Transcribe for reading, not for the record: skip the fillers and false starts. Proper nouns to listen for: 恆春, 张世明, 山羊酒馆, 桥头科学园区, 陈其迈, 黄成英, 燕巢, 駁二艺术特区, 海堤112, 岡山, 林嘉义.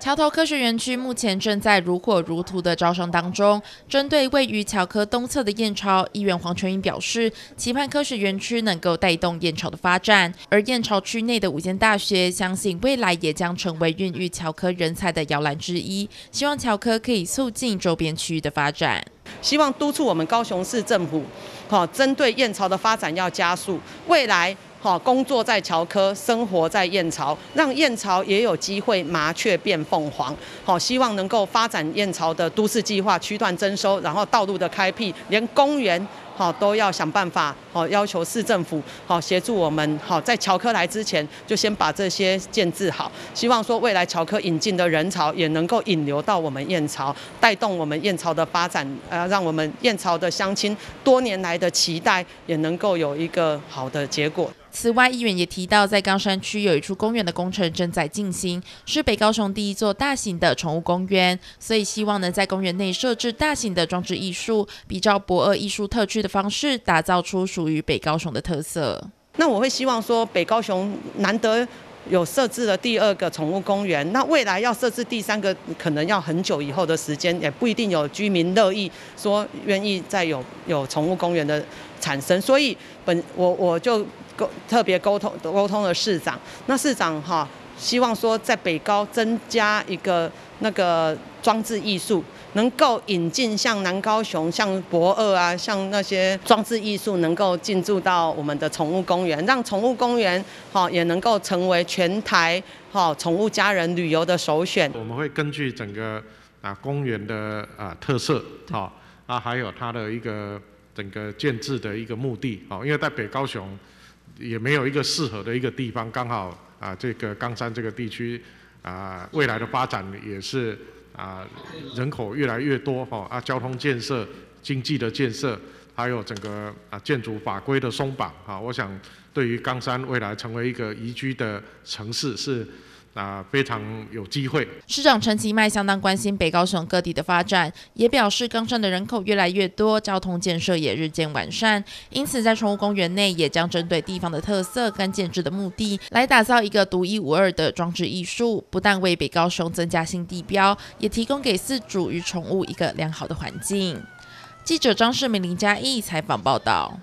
桥头科学园区目前正在如火如荼的招商当中。针对位于桥科东侧的燕巢，议员黄成英表示，期盼科学园区能够带动燕巢的发展。而燕巢区内的5间大学，相信未来也将成为孕育桥科人才的摇篮之一。希望桥科可以促进周边区域的发展。 希望督促我们高雄市政府，针对燕巢的发展要加速。未来，工作在侨科，生活在燕巢，让燕巢也有机会麻雀变凤凰。希望能够发展燕巢的都市计划、区段征收，然后道路的开辟，连公园，都要想办法，要求市政府，协助我们，在侨科来之前就先把这些建置好。希望说未来侨科引进的人潮也能够引流到我们燕巢，带动我们燕巢的发展，让我们燕巢的乡亲多年来的期待也能够有一个好的结果。 此外，议员也提到，在冈山区有一处公园的工程正在进行，是北高雄第一座大型的宠物公园，所以希望能在公园内设置大型的装置艺术，比照駁二艺术特区的方式，打造出属于北高雄的特色。那我会希望说，北高雄难得 有设置了第2个宠物公园，那未来要设置第3个，可能要很久以后的时间，也不一定有居民乐意说愿意再有宠物公园的产生。所以我就特别沟通了市长，那市长希望说在北高增加一个那个装置艺术，能够引进像南高雄、像駁二啊，像那些装置艺术能够进驻到我们的宠物公园，让宠物公园也能够成为全台宠物家人旅游的首选。我们会根据整个公园的特色还有它的一个整个建制的一个目的因为在北高雄也没有一个适合的一个地方，刚好这个冈山这个地区未来的发展也是。 人口越来越多交通建设、经济的建设，还有整个建筑法规的松绑我想对于冈山未来成为一个宜居的城市是非常有机会。市长陈其迈相当关心北高雄各地的发展，也表示冈山的人口越来越多，交通建设也日渐完善，因此在宠物公园内也将针对地方的特色跟建制的目的，来打造一个独一无二的装置艺术，不但为北高雄增加新地标，也提供给饲主与宠物一个良好的环境。记者张世明、林嘉义采访报道。